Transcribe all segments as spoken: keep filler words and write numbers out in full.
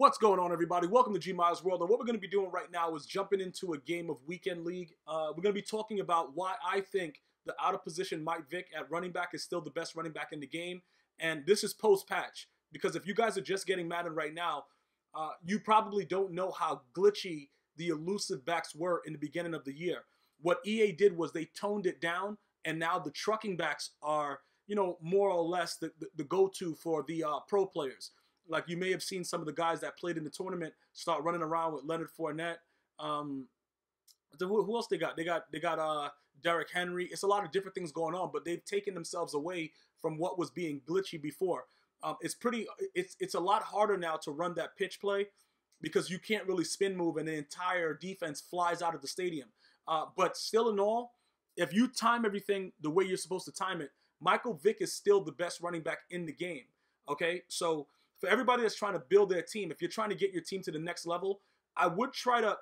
What's going on, everybody? Welcome to G-Miles World, and what we're going to be doing right now is jumping into a game of Weekend League. Uh, we're going to be talking about why I think the out-of-position Mike Vick at running back is still the best running back in the game, and this is post-patch, because if you guys are just getting Madden right now, uh, you probably don't know how glitchy the elusive backs were in the beginning of the year. What E A did was they toned it down, and now the trucking backs are, you know, more or less the, the, the go-to for the uh, pro players. Like, you may have seen some of the guys that played in the tournament start running around with Leonard Fournette. Um, the, who else they got? They got they got uh, Derrick Henry. It's a lot of different things going on, but they've taken themselves away from what was being glitchy before. Um, it's pretty. It's it's a lot harder now to run that pitch play because you can't really spin move, and the entire defense flies out of the stadium. Uh, but still, in all, if you time everything the way you're supposed to time it, Michael Vick is still the best running back in the game. Okay, so. For everybody that's trying to build their team, if you're trying to get your team to the next level, I would try to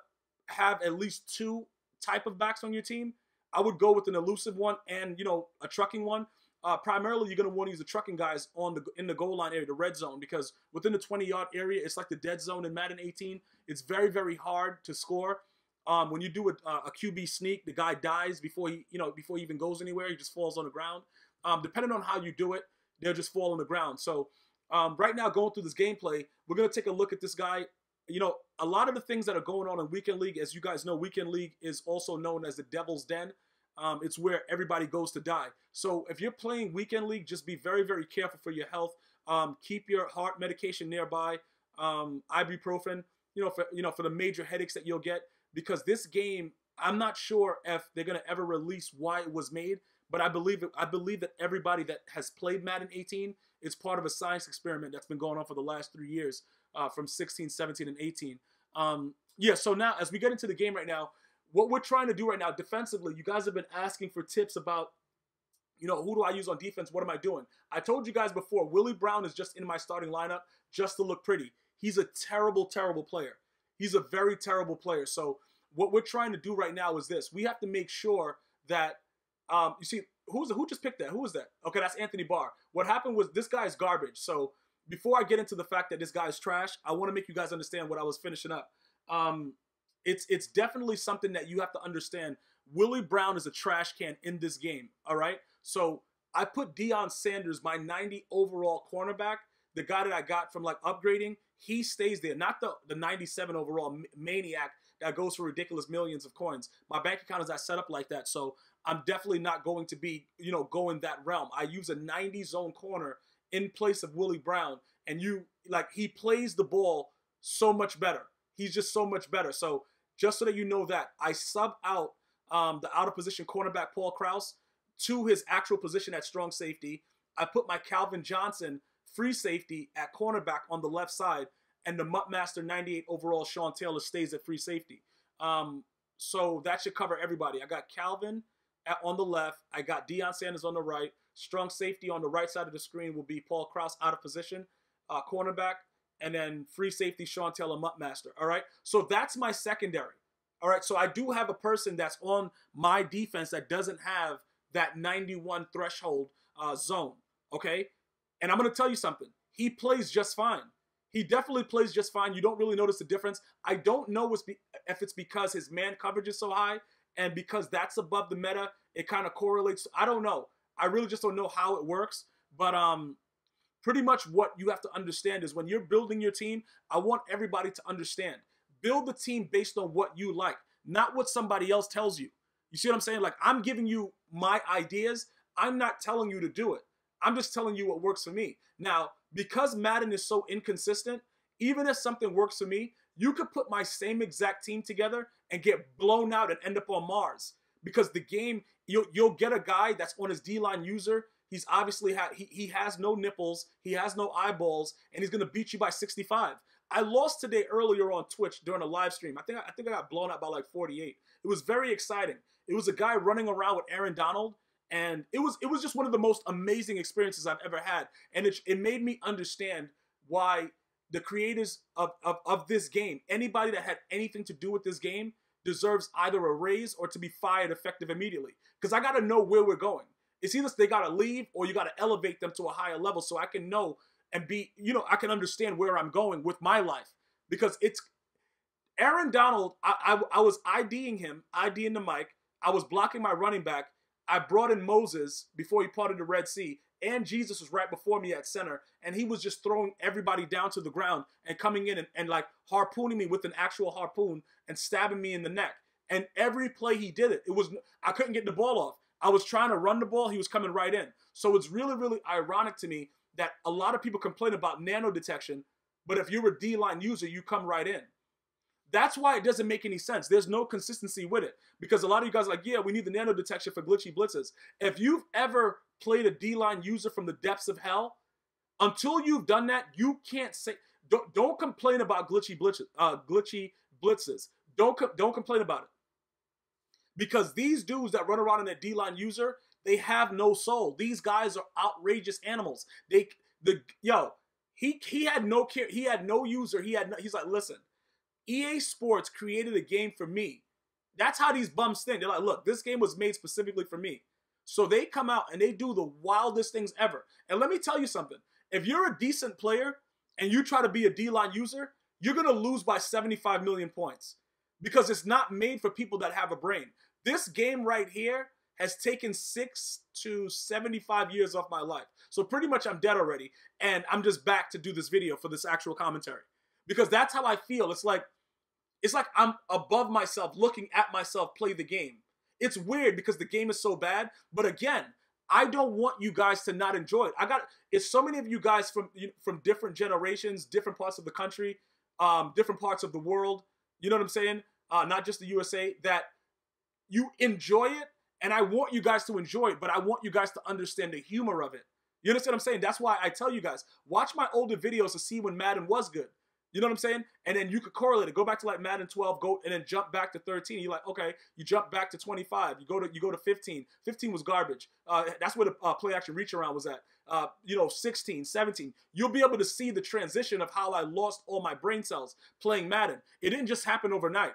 have at least two type of backs on your team. I would go with an elusive one and, you know, a trucking one. Uh, primarily, you're going to want to use the trucking guys on the in the goal line area, the red zone, because within the twenty-yard area, it's like the dead zone in Madden eighteen. It's very, very hard to score. Um, when you do a, a Q B sneak, the guy dies before he, you know, before he even goes anywhere. He just falls on the ground. Um, depending on how you do it, they'll just fall on the ground. So. Um, right now, going through this gameplay, we're going to take a look at this guy. You know, a lot of the things that are going on in Weekend League, as you guys know, Weekend League is also known as the Devil's Den. Um, it's where everybody goes to die. So if you're playing Weekend League, just be very, very careful for your health. Um, keep your heart medication nearby, um, ibuprofen, you know, for, you know, for the major headaches that you'll get. Because this game, I'm not sure if they're going to ever release why it was made. But I believe I believe that everybody that has played Madden eighteen is part of a science experiment that's been going on for the last three years, uh, from sixteen, seventeen, and eighteen. Um, yeah, so now, as we get into the game right now, what we're trying to do right now defensively, you guys have been asking for tips about, you know, who do I use on defense? What am I doing? I told you guys before, Willie Brown is just in my starting lineup just to look pretty. He's a terrible, terrible player. He's a very terrible player. So what we're trying to do right now is this. We have to make sure that Um, you see, who's who just picked that? Who was that? Okay, that's Anthony Barr. What happened was this guy's garbage. So before I get into the fact that this guy's trash, I want to make you guys understand what I was finishing up. Um, it's it's definitely something that you have to understand. Willie Brown is a trash can in this game, all right? So I put Deion Sanders, my ninety overall cornerback, the guy that I got from, like, upgrading. He stays there, not the, the ninety-seven overall maniac that goes for ridiculous millions of coins. My bank account is not set up like that, so I'm definitely not going to be, you know, going that realm. I use a ninety zone corner in place of Willie Brown, and you, like, he plays the ball so much better. He's just so much better. So just so that you know that, I sub out um, the out-of-position cornerback Paul Krause to his actual position at strong safety. I put my Calvin Johnson free safety at cornerback on the left side, and the Muttmaster ninety-eight overall Sean Taylor stays at free safety. Um, so that should cover everybody. I got Calvin on the left, I got Deion Sanders on the right, strong safety on the right side of the screen will be Paul Krause, out of position, uh, cornerback, and then free safety, Sean Taylor, Muttmaster, all right? So that's my secondary, all right? So I do have a person that's on my defense that doesn't have that ninety-one threshold uh, zone, okay? And I'm going to tell you something. He plays just fine. He definitely plays just fine. You don't really notice the difference. I don't know if it's because his man coverage is so high, and because that's above the meta, it kind of correlates. I don't know. I really just don't know how it works. But um, pretty much what you have to understand is when you're building your team, I want everybody to understand. Build the team based on what you like, not what somebody else tells you. You see what I'm saying? Like, I'm giving you my ideas. I'm not telling you to do it. I'm just telling you what works for me. Now, because Madden is so inconsistent, even if something works for me, you could put my same exact team together and get blown out and end up on Mars. Because the game, you'll, you'll get a guy that's on his D-line user. He's obviously had, he, he has no nipples, he has no eyeballs, and he's going to beat you by sixty-five. I lost today earlier on Twitch during a live stream. I think I, I think I got blown out by like forty-eight. It was very exciting. It was a guy running around with Aaron Donald. And it was it was just one of the most amazing experiences I've ever had. And it, it made me understand why the creators of, of, of this game, anybody that had anything to do with this game, deserves either a raise or to be fired effective immediately. Because I got to know where we're going. It's either they got to leave or you got to elevate them to a higher level so I can know and be, you know, I can understand where I'm going with my life. because it's Aaron Donald. I, I, I was IDing him, IDing the mic. I was blocking my running back. I brought in Moses before he parted the Red Sea, and Jesus was right before me at center, and he was just throwing everybody down to the ground and coming in and, and like harpooning me with an actual harpoon and stabbing me in the neck. And every play he did it, it was I couldn't get the ball off. I was trying to run the ball. He was coming right in. So it's really, really ironic to me that a lot of people complain about nano detection, but if you're a D-line user, you come right in. That's why it doesn't make any sense. There's no consistency with it because a lot of you guys are like, yeah, we need the nano detection for glitchy blitzes. If you've ever played a D-line user from the depths of hell, until you've done that, you can't say, don't, don't complain about glitchy blitzes. Uh, glitchy blitzes. Don't, co don't complain about it. Because these dudes that run around in that D-line user, they have no soul. These guys are outrageous animals. They, the yo, he he had no care. He had no user. He had. No, he's like, listen, E A Sports created a game for me. That's how these bums think. They're like, look, this game was made specifically for me. So they come out and they do the wildest things ever. And let me tell you something. If you're a decent player and you try to be a D-line user, you're gonna lose by seventy-five million points because it's not made for people that have a brain. This game right here has taken six to seventy-five years off my life. So pretty much I'm dead already, and I'm just back to do this video for this actual commentary. Because that's how I feel. It's like it's like I'm above myself, looking at myself play the game. It's weird because the game is so bad, but again, I don't want you guys to not enjoy it. I got it's so many of you guys from from different generations, different parts of the country, um, different parts of the world, you know what I'm saying? Uh, not just the U S A, that you enjoy it, and I want you guys to enjoy it, but I want you guys to understand the humor of it. You understand what I'm saying? That's why I tell you guys, watch my older videos to see when Madden was good. You know what I'm saying? And then you could correlate it. Go back to like Madden twelve, go and then jump back to thirteen. You're like, okay, you jump back to twenty-five. You go to you go to fifteen. fifteen was garbage. Uh, that's where the uh, play action reach around was at. Uh, you know, sixteen, seventeen. You'll be able to see the transition of how I lost all my brain cells playing Madden. It didn't just happen overnight.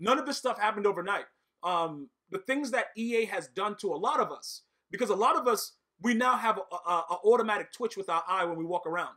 None of this stuff happened overnight. Um, the things that E A has done to a lot of us, because a lot of us, we now have an automatic twitch with our eye when we walk around.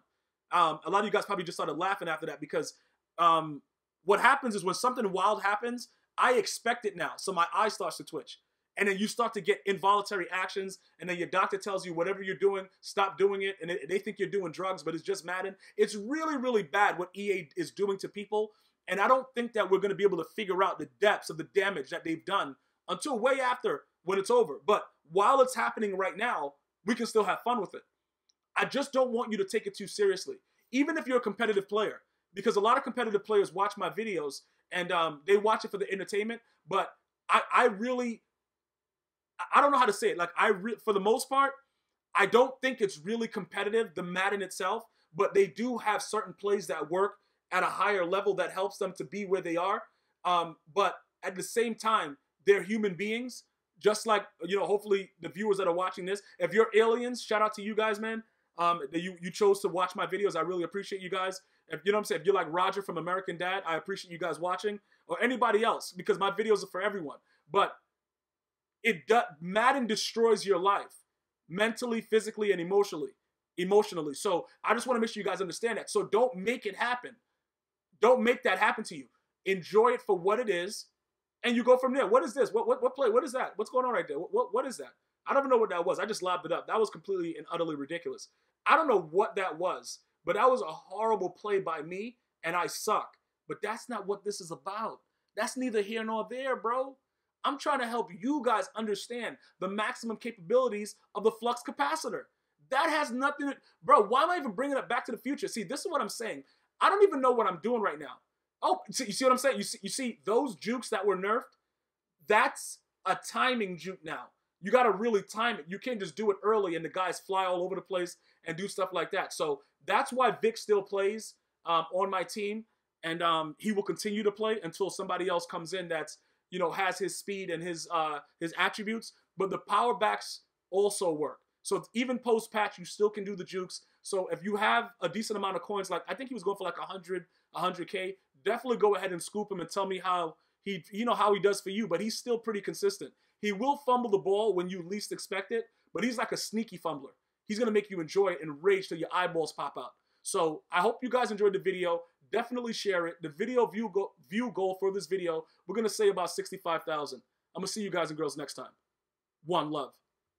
Um, a lot of you guys probably just started laughing after that because um, what happens is when something wild happens, I expect it now. So my eye starts to twitch. And then you start to get involuntary actions. And then your doctor tells you whatever you're doing, stop doing it. And they think you're doing drugs, but it's just Madden. It's really, really bad what E A is doing to people. And I don't think that we're going to be able to figure out the depths of the damage that they've done until way after when it's over. But while it's happening right now, we can still have fun with it. I just don't want you to take it too seriously, even if you're a competitive player, because a lot of competitive players watch my videos and um, they watch it for the entertainment. But I, I really, I don't know how to say it. Like I, re for the most part, I don't think it's really competitive, the Madden itself, but they do have certain plays that work at a higher level that helps them to be where they are. Um, but at the same time, they're human beings, just like, you know, hopefully the viewers that are watching this, if you're aliens, shout out to you guys, man. Um, that you, you chose to watch my videos. I really appreciate you guys. If you know what I'm saying, if you're like Roger from American Dad, I appreciate you guys watching, or anybody else, because my videos are for everyone. But it do, Madden destroys your life mentally, physically, and emotionally. Emotionally. So I just want to make sure you guys understand that. So don't make it happen. Don't make that happen to you. Enjoy it for what it is, and you go from there. What is this? What what what play? What is that? What's going on right there? What what, what is that? I don't even know what that was. I just lobbed it up. That was completely and utterly ridiculous. I don't know what that was, but that was a horrible play by me, and I suck. But that's not what this is about. That's neither here nor there, bro. I'm trying to help you guys understand the maximum capabilities of the flux capacitor. That has nothing to... Bro, why am I even bringing it Back to the Future? See, this is what I'm saying. I don't even know what I'm doing right now. Oh, you see what I'm saying? You see, you see those jukes that were nerfed? That's a timing juke now. You got to really time it. You can't just do it early and the guys fly all over the place and do stuff like that. So that's why Vic still plays um, on my team, and um, he will continue to play until somebody else comes in that's, you know, has his speed and his uh, his attributes. But the power backs also work. So even post patch, you still can do the jukes. So if you have a decent amount of coins, like I think he was going for like a hundred, a hundred K, definitely go ahead and scoop him and tell me how he, you know, how he does for you. But he's still pretty consistent. He will fumble the ball when you least expect it, but he's like a sneaky fumbler. He's going to make you enjoy it and rage till your eyeballs pop out. So I hope you guys enjoyed the video. definitely share it. The video view, go view goal for this video, we're going to say about sixty-five thousand. I'm going to see you guys and girls next time. One love.